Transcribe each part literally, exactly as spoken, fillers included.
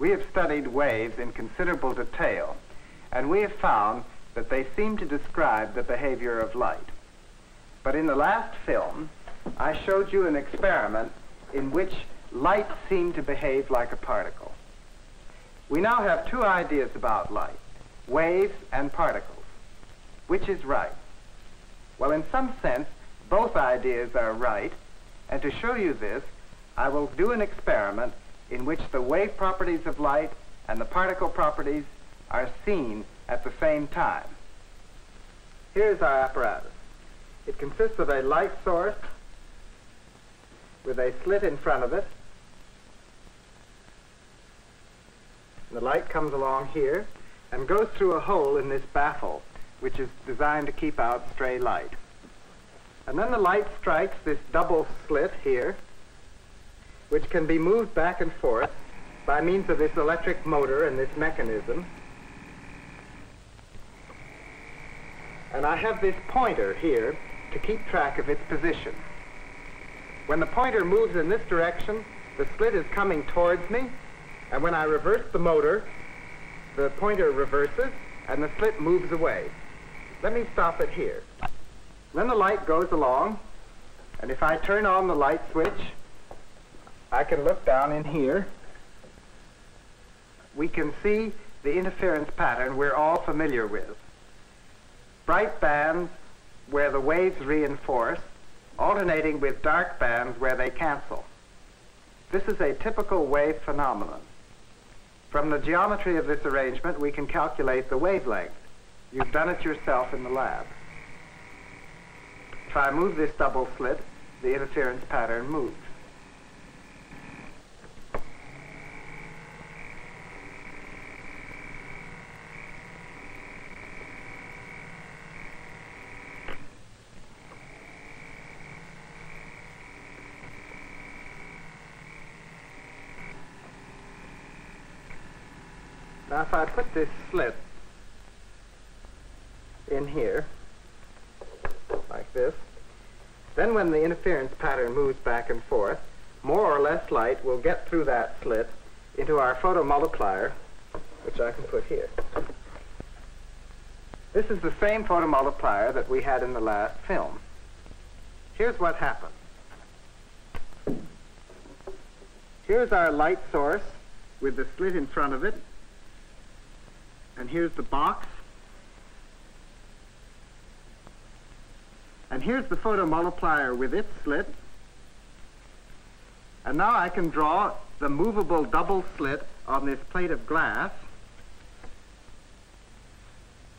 We have studied waves in considerable detail, and we have found that they seem to describe the behavior of light. But in the last film, I showed you an experiment in which light seemed to behave like a particle. We now have two ideas about light, waves and particles. Which is right? Well, in some sense, both ideas are right, and to show you this, I will do an experiment in which the wave properties of light and the particle properties are seen at the same time. Here's our apparatus. It consists of a light source with a slit in front of it. The light comes along here and goes through a hole in this baffle, which is designed to keep out stray light. And then the light strikes this double slit here, which can be moved back and forth by means of this electric motor and this mechanism. And I have this pointer here to keep track of its position. When the pointer moves in this direction, the slit is coming towards me, and when I reverse the motor, the pointer reverses, and the slit moves away. Let me stop it here. Then the light goes along, and if I turn on the light switch, I can look down in here. We can see the interference pattern we're all familiar with. Bright bands where the waves reinforce, alternating with dark bands where they cancel. This is a typical wave phenomenon. From the geometry of this arrangement, we can calculate the wavelength. You've done it yourself in the lab. If I move this double slit, the interference pattern moves. Now, if I put this slit in here, like this, then when the interference pattern moves back and forth, more or less light will get through that slit into our photomultiplier, which I can put here. This is the same photomultiplier that we had in the last film. Here's what happened. Here's our light source with the slit in front of it. And here's the box. And here's the photomultiplier with its slit. And now I can draw the movable double slit on this plate of glass,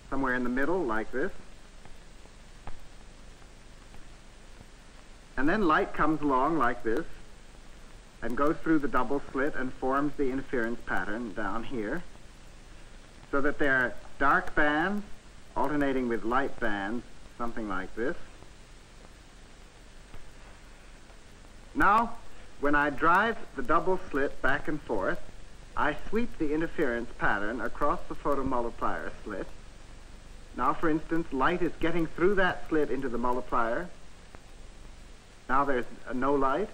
somewhere in the middle, like this. And then light comes along like this and goes through the double slit and forms the interference pattern down here. So that there are dark bands alternating with light bands, something like this. Now, when I drive the double slit back and forth, I sweep the interference pattern across the photomultiplier slit. Now, for instance, light is getting through that slit into the multiplier. Now there's uh, no light.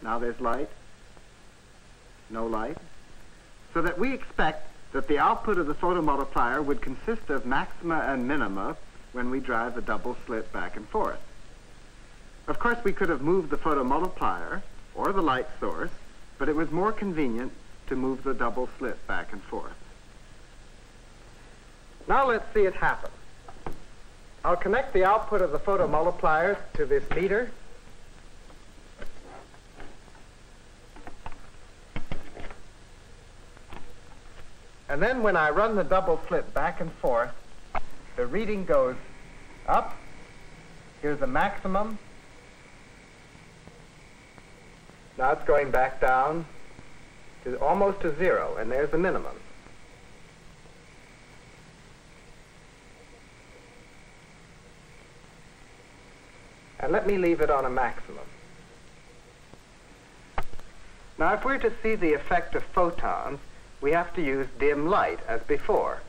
Now there's light, no light, so that we expect that the output of the photomultiplier would consist of maxima and minima when we drive the double slit back and forth. Of course, we could have moved the photomultiplier or the light source, but it was more convenient to move the double slit back and forth. Now let's see it happen. I'll connect the output of the photomultiplier to this meter. And then when I run the double slit back and forth, the reading goes up. Here's the maximum. Now it's going back down to almost to zero, and there's the minimum. And let me leave it on a maximum. Now, if we're to see the effect of photons, we have to use dim light as before.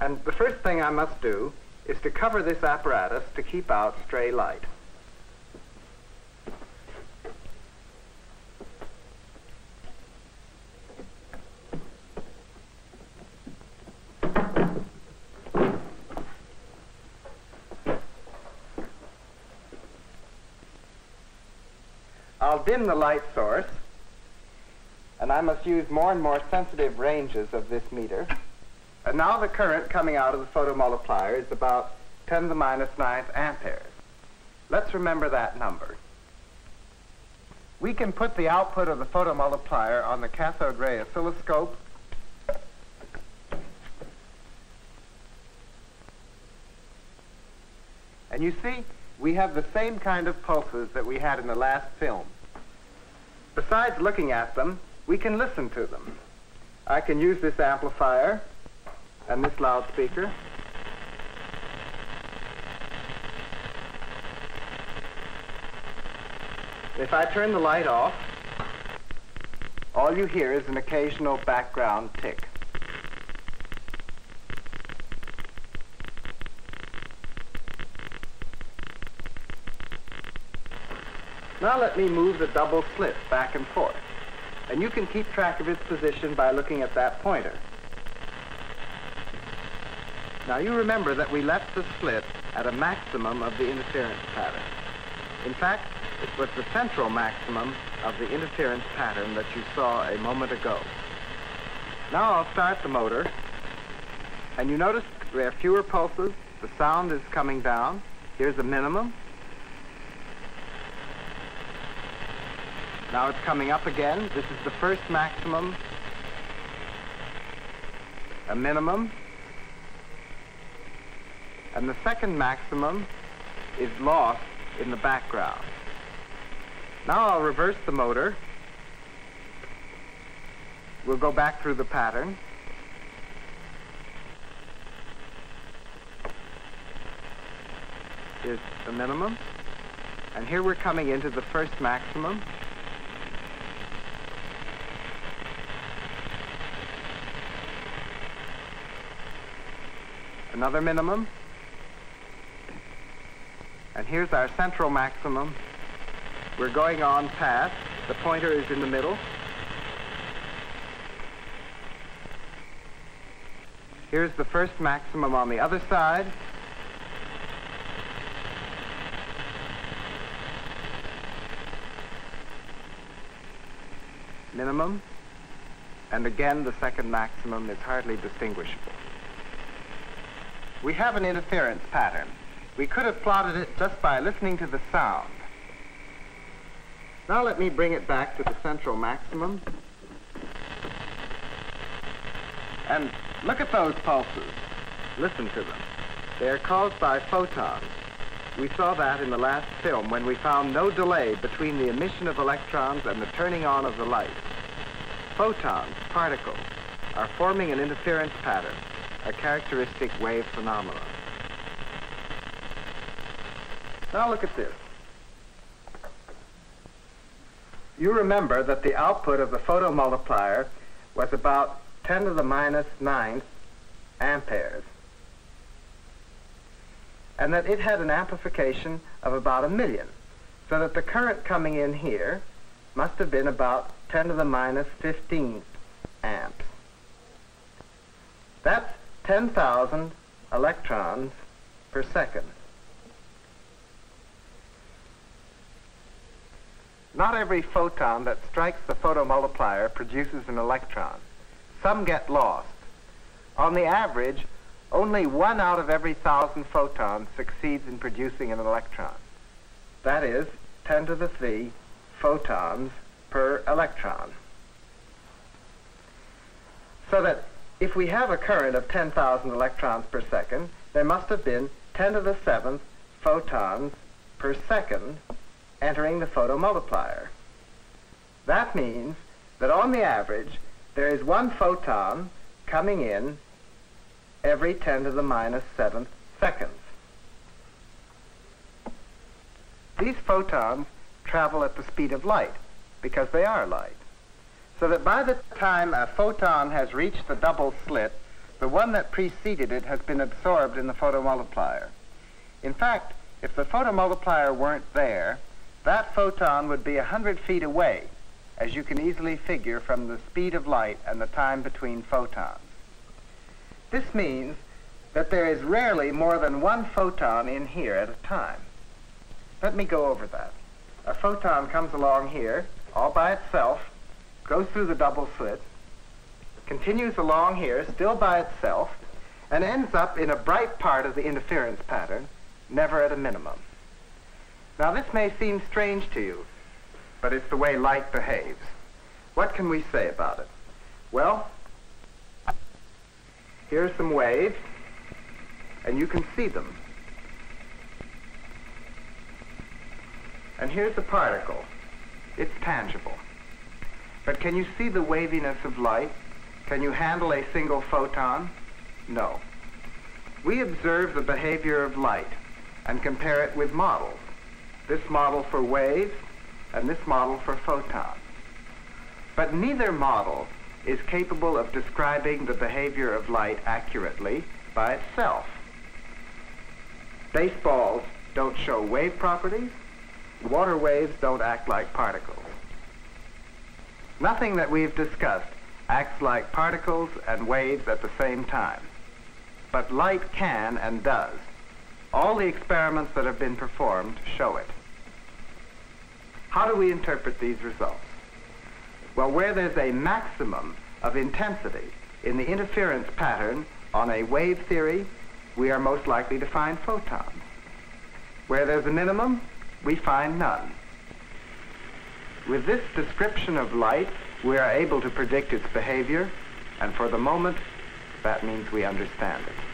And the first thing I must do is to cover this apparatus to keep out stray light. I'll dim the light source, and I must use more and more sensitive ranges of this meter. And now the current coming out of the photomultiplier is about ten to the minus ninth amperes. Let's remember that number. We can put the output of the photomultiplier on the cathode ray oscilloscope and you see, we have the same kind of pulses that we had in the last film. Besides looking at them, we can listen to them. I can use this amplifier and this loudspeaker. If I turn the light off, all you hear is an occasional background tick. Now let me move the double slit back and forth, and you can keep track of its position by looking at that pointer. Now you remember that we left the slit at a maximum of the interference pattern. In fact, it was the central maximum of the interference pattern that you saw a moment ago. Now I'll start the motor, and you notice there are fewer pulses, the sound is coming down, here's a minimum. Now it's coming up again. This is the first maximum, a minimum, and the second maximum is lost in the background. Now I'll reverse the motor. We'll go back through the pattern. Here's the minimum, and here we're coming into the first maximum. Another minimum, and here's our central maximum. We're going on past, the pointer is in the middle. Here's the first maximum on the other side. Minimum, and again the second maximum is hardly distinguishable. We have an interference pattern. We could have plotted it just by listening to the sound. Now let me bring it back to the central maximum. And look at those pulses. Listen to them. They are caused by photons. We saw that in the last film when we found no delay between the emission of electrons and the turning on of the light. Photons, particles, are forming an interference pattern, a characteristic wave phenomenon. Now look at this. You remember that the output of the photomultiplier was about ten to the minus ninth amperes, and that it had an amplification of about a million, so that the current coming in here must have been about ten to the minus fifteenth amps. That's ten thousand electrons per second. Not every photon that strikes the photomultiplier produces an electron. Some get lost. On the average, only one out of every thousand photons succeeds in producing an electron. That is ten to the three photons per electron. So that if we have a current of ten thousand electrons per second, there must have been ten to the seventh photons per second entering the photomultiplier. That means that on the average, there is one photon coming in every ten to the minus seventh seconds. These photons travel at the speed of light because they are light. So that by the time a photon has reached the double slit, the one that preceded it has been absorbed in the photomultiplier. In fact, if the photomultiplier weren't there, that photon would be one hundred feet away, as you can easily figure from the speed of light and the time between photons. This means that there is rarely more than one photon in here at a time. Let me go over that. a photon comes along here all by itself, goes through the double slit, continues along here still by itself, and ends up in a bright part of the interference pattern, never at a minimum. Now this may seem strange to you, but it's the way light behaves. What can we say about it? Well, here are some waves, and you can see them. And here's a particle. It's tangible. But can you see the waviness of light? Can you handle a single photon? No. We observe the behavior of light and compare it with models. This model for waves and this model for photons. But neither model is capable of describing the behavior of light accurately by itself. Baseballs don't show wave properties. Water waves don't act like particles. Nothing that we've discussed acts like particles and waves at the same time. But light can and does. All the experiments that have been performed show it. How do we interpret these results? Well, where there's a maximum of intensity in the interference pattern on a wave theory, we are most likely to find photons. Where there's a minimum, we find none. With this description of light, we are able to predict its behavior, and for the moment, that means we understand it.